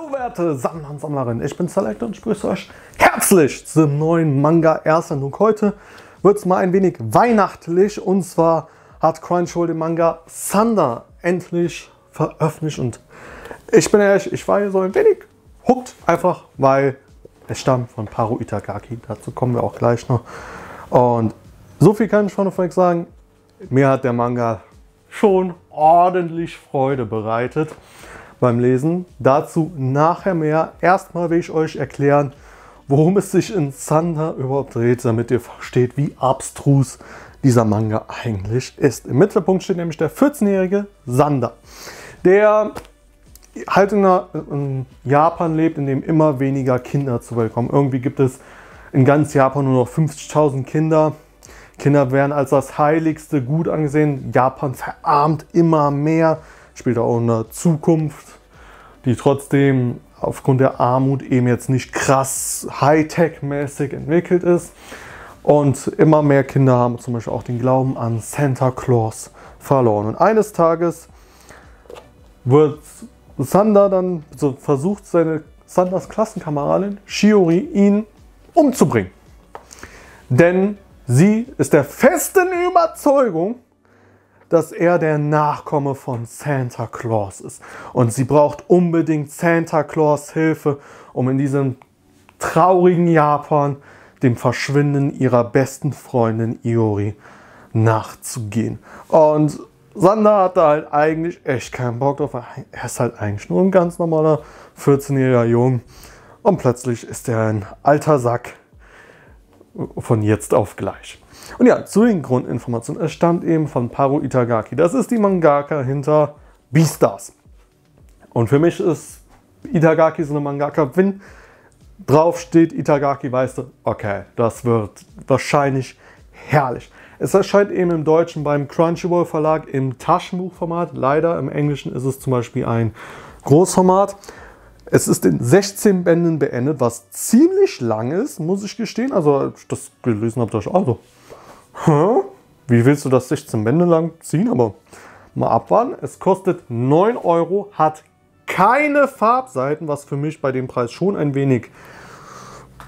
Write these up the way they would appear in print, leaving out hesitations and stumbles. Hallo werte Sammler und Sammlerinnen, ich bin SirLector und begrüße euch herzlich zum neuen Manga-Erstsendung. Heute wird es mal ein wenig weihnachtlich, und zwar hat Crunchyroll den Manga Sanda endlich veröffentlicht und ich bin ehrlich, ich war hier so ein wenig hooked, einfach weil es stammt von Paru Itagaki, dazu kommen wir auch gleich noch. Und so viel kann ich schon vorweg sagen, mir hat der Manga schon ordentlich Freude bereitet beim Lesen. Dazu nachher mehr. Erstmal will ich euch erklären, worum es sich in Sanda überhaupt dreht, damit ihr versteht, wie abstrus dieser Manga eigentlich ist. Im Mittelpunkt steht nämlich der 14-jährige Sanda, der halt in Japan lebt, in dem immer weniger Kinder zur Welt kommen. Irgendwie gibt es in ganz Japan nur noch 50.000 Kinder. Kinder werden als das heiligste Gut angesehen. Japan verarmt immer mehr. Spielt auch eine Zukunft, die trotzdem aufgrund der Armut eben jetzt nicht krass Hightech-mäßig entwickelt ist. Und immer mehr Kinder haben zum Beispiel auch den Glauben an Santa Claus verloren. Und eines Tages wird Sanda dann so versucht, Sandas Klassenkameradin Shiori ihn umzubringen. Denn sie ist der festen Überzeugung, dass er der Nachkomme von Santa Claus ist. Und sie braucht unbedingt Santa Claus Hilfe, um in diesem traurigen Japan dem Verschwinden ihrer besten Freundin Iori nachzugehen. Und Sanda hat da halt eigentlich echt keinen Bock drauf. Er ist halt eigentlich nur ein ganz normaler 14-jähriger Junge. Und plötzlich ist er ein alter Sack von jetzt auf gleich. Und ja, zu den Grundinformationen. Es stammt eben von Paru Itagaki. Das ist die Mangaka hinter Beastars. Und für mich ist Itagaki so eine Mangaka, wenn drauf steht Itagaki, weißt du, okay, das wird wahrscheinlich herrlich. Es erscheint eben im Deutschen beim Crunchyroll Verlag im Taschenbuchformat. Leider im Englischen ist es zum Beispiel ein Großformat. Es ist in 16 Bänden beendet, was ziemlich lang ist, muss ich gestehen. Also, als ich das gelesen habe, dachte ich, also, wie willst du das 16 Bände lang ziehen? Aber mal abwarten. Es kostet 9 Euro, hat keine Farbseiten, was für mich bei dem Preis schon ein wenig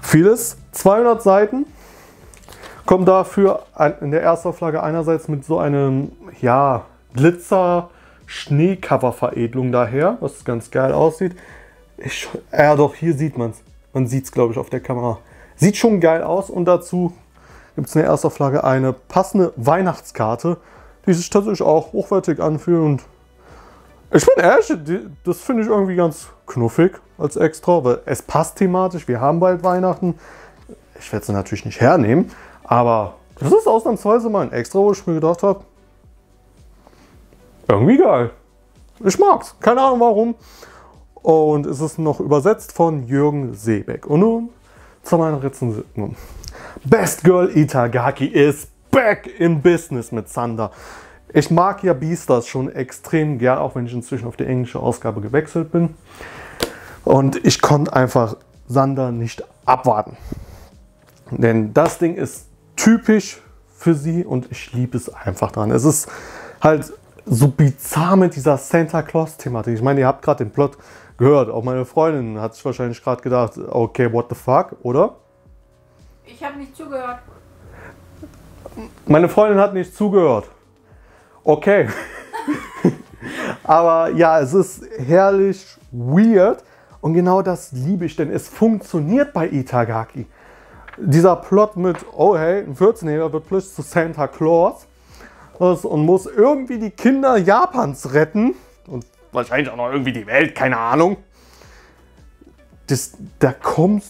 viel ist. 200 Seiten. Kommt dafür in der Erstauflage einerseits mit so einem, ja, Glitzer-Schneecover-Veredelung daher, was ganz geil aussieht. Ja doch, hier sieht man es. Man sieht es, glaube ich, auf der Kamera. Sieht schon geil aus, und dazu gibt es in der Erstauflage eine passende Weihnachtskarte, die sich tatsächlich auch hochwertig anfühlt. Und ich bin ehrlich, das finde ich irgendwie ganz knuffig als Extra, weil es passt thematisch. Wir haben bald Weihnachten. Ich werde sie natürlich nicht hernehmen, aber das ist ausnahmsweise mal ein Extra, wo ich mir gedacht habe, irgendwie geil. Ich mag's. Keine Ahnung warum. Und es ist noch übersetzt von Jürgen Seebeck. Und nun zu meiner Rezension. Best Girl Itagaki is back in business mit Sanda. Ich mag ja Beastars schon extrem gern, auch wenn ich inzwischen auf die englische Ausgabe gewechselt bin. Und ich konnte einfach Sanda nicht abwarten. Denn das Ding ist typisch für sie und ich liebe es einfach dran. Es ist halt so bizarr mit dieser Santa Claus-Thematik. Ich meine, ihr habt gerade den Plot gehört. Auch meine Freundin hat sich wahrscheinlich gerade gedacht, okay, what the fuck, oder? Ich habe nicht zugehört. Meine Freundin hat nicht zugehört. Okay. Aber ja, es ist herrlich weird. Und genau das liebe ich, denn es funktioniert bei Itagaki. Dieser Plot mit, oh hey, ein 14-Jähriger wird plötzlich zu Santa Claus und muss irgendwie die Kinder Japans retten. Und wahrscheinlich auch noch irgendwie die Welt, keine Ahnung. Da kommen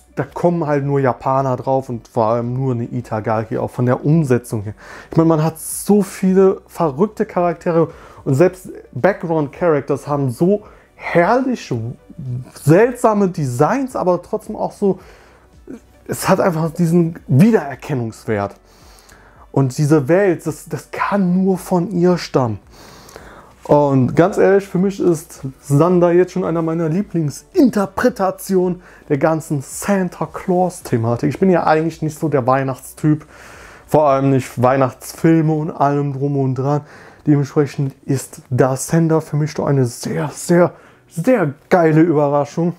halt nur Japaner drauf und vor allem nur eine Itagaki, auch von der Umsetzung her. Ich meine, man hat so viele verrückte Charaktere und selbst Background-Characters haben so herrlich seltsame Designs, aber trotzdem auch so, es hat einfach diesen Wiedererkennungswert. Und diese Welt, das kann nur von ihr stammen. Und ganz ehrlich, für mich ist Sanda jetzt schon einer meiner Lieblingsinterpretationen der ganzen Santa Claus-Thematik. Ich bin ja eigentlich nicht so der Weihnachtstyp, vor allem nicht Weihnachtsfilme und allem drum und dran. Dementsprechend ist da Sanda für mich doch eine sehr, sehr, sehr geile Überraschung.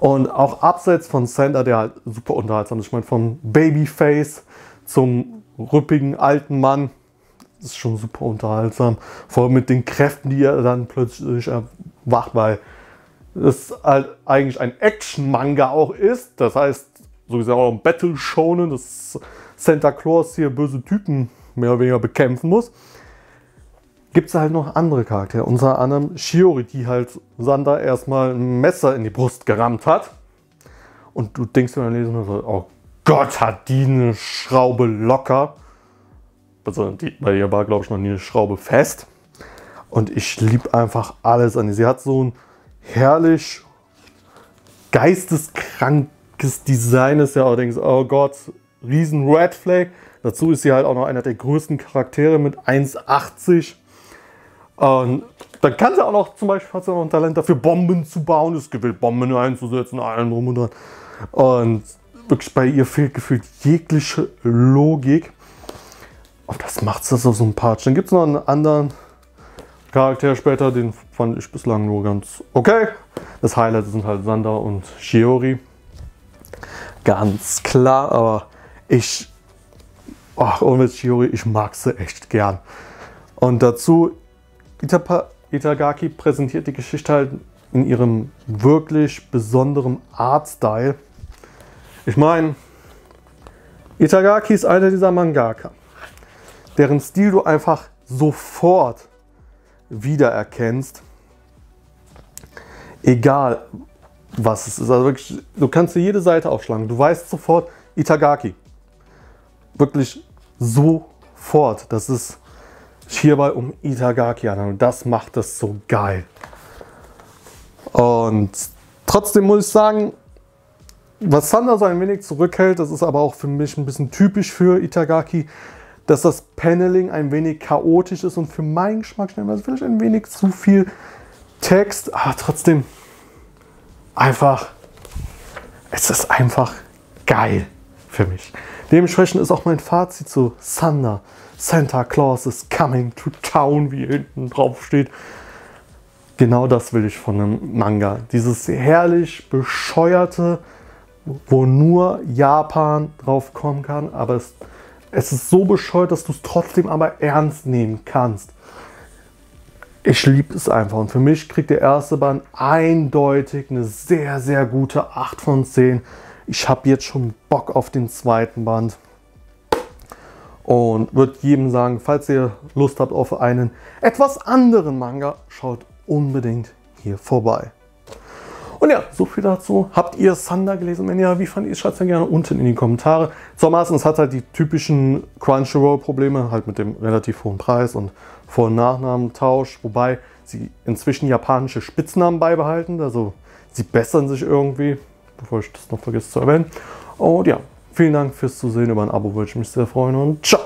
Und auch abseits von Sanda, der halt super unterhaltsam ist, ich meine, von Babyface zum rüppigen alten Mann, das ist schon super unterhaltsam. Vor allem mit den Kräften, die er dann plötzlich erwacht, weil das halt eigentlich ein Action-Manga auch ist. Das heißt, so gesagt auch ein Battle-Shonen, dass Santa Claus hier böse Typen mehr oder weniger bekämpfen muss. Gibt es halt noch andere Charaktere, unter anderem Shiori, die halt Sanda erstmal ein Messer in die Brust gerammt hat. Und du denkst dir beim Lesen, oh Gott, hat die eine Schraube locker. Also bei ihr war, glaube ich, noch nie eine Schraube fest. Und ich liebe einfach alles an ihr. Sie hat so ein herrlich geisteskrankes Design. Ist ja auch, denkst, oh Gott, riesen Red Flag. Dazu ist sie halt auch noch einer der größten Charaktere mit 1,80. Und dann kann sie auch noch, zum Beispiel hat sie auch noch ein Talent dafür, Bomben zu bauen. Es gewillt, Bomben einzusetzen, allem drum und dran. Und wirklich bei ihr fehlt gefühlt jegliche Logik. Und das macht es auf so ein Patch. Dann gibt es noch einen anderen Charakter später, den fand ich bislang nur ganz okay. Das Highlight sind halt Sanda und Shiori. Ganz klar, aber ich... Ach, ohne Shiori, ich mag sie echt gern. Und dazu, Itagaki präsentiert die Geschichte halt in ihrem wirklich besonderen Artstyle. Ich meine, Itagaki ist einer dieser Mangaka, deren Stil du einfach sofort wiedererkennst, egal was es ist. Also wirklich, du kannst dir jede Seite aufschlagen, du weißt sofort Itagaki. Wirklich sofort, dass es hierbei um Itagaki handelt. Und das macht das so geil. Und trotzdem muss ich sagen, was Sanda so ein wenig zurückhält, das ist aber auch für mich ein bisschen typisch für Itagaki, dass das Paneling ein wenig chaotisch ist und für meinen Geschmack stellenweise vielleicht ein wenig zu viel Text, aber trotzdem einfach, es ist einfach geil für mich. Dementsprechend ist auch mein Fazit zu Sanda. Santa Claus is coming to town, wie hinten drauf steht. Genau das will ich von einem Manga. Dieses herrlich bescheuerte, wo nur Japan drauf kommen kann, aber es ist so bescheuert, dass du es trotzdem aber ernst nehmen kannst. Ich liebe es einfach. Und für mich kriegt der erste Band eindeutig eine sehr, sehr gute 8 von 10. Ich habe jetzt schon Bock auf den zweiten Band. Und würde jedem sagen, falls ihr Lust habt auf einen etwas anderen Manga, schaut unbedingt hier vorbei. Und ja, so viel dazu. Habt ihr Sanda gelesen? Wenn ja, wie fandet ihr es? Schreibt es dann gerne unten in die Kommentare. Zumeist, es hat halt die typischen Crunchyroll-Probleme, halt mit dem relativ hohen Preis und Vor- und Nachnamentausch, wobei sie inzwischen japanische Spitznamen beibehalten. Also sie bessern sich irgendwie, bevor ich das noch vergesse zu erwähnen. Und ja, vielen Dank fürs Zusehen. Über ein Abo würde ich mich sehr freuen und ciao!